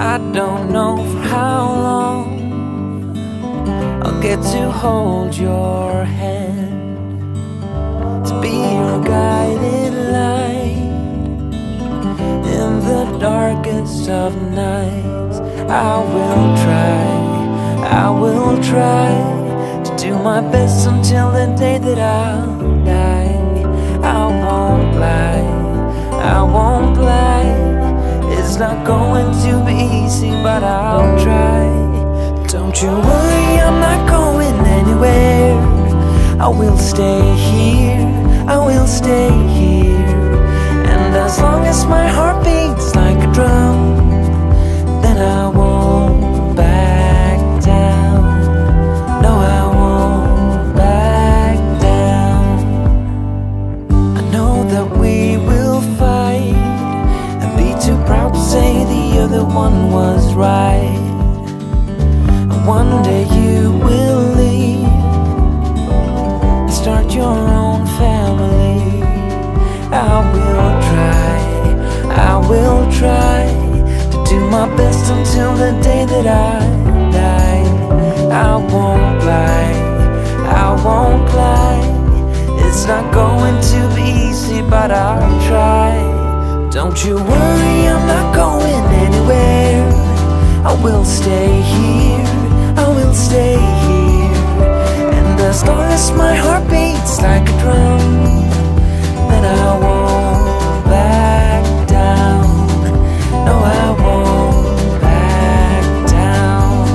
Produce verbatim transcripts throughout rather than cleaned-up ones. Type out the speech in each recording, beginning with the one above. I don't know for how long I'll get to hold your hand, to be your guided light in the darkest of nights. I will try, I will try to do my best until the day that I'll die. I won't lie, I won't lie. It's not going to be easy, but I'll try. Don't you worry, I'm not going anywhere. I will stay here, I will stay here. And as long as my heart beats like a drum, then I won't back down. No, I won't back down. I know that we will fight and be too proud to say the other one was right. And one day you will leave and start your own family. I will try, I will try, do my best until the day that I die. I won't lie, I won't lie. It's not going to be easy, but I'll try. Don't you worry, I'm not going anywhere. I will stay here, I will stay here. And as long as my heart beats like a drum, then I won't back down. No, I won't back down.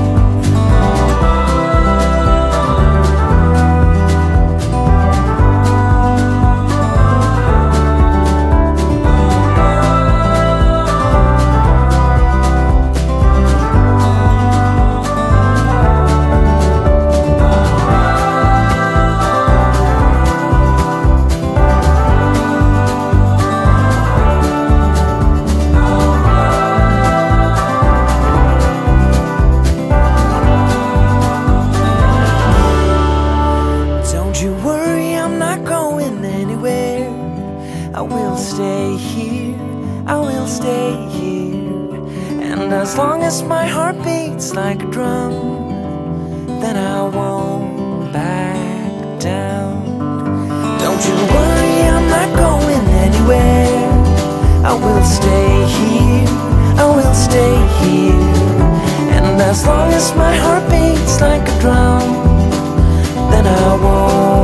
As long as my heart beats like a drum, then I won't back down. Don't you worry, I'm not going anywhere. I will stay here, I will stay here. And as long as my heart beats like a drum, then I won't.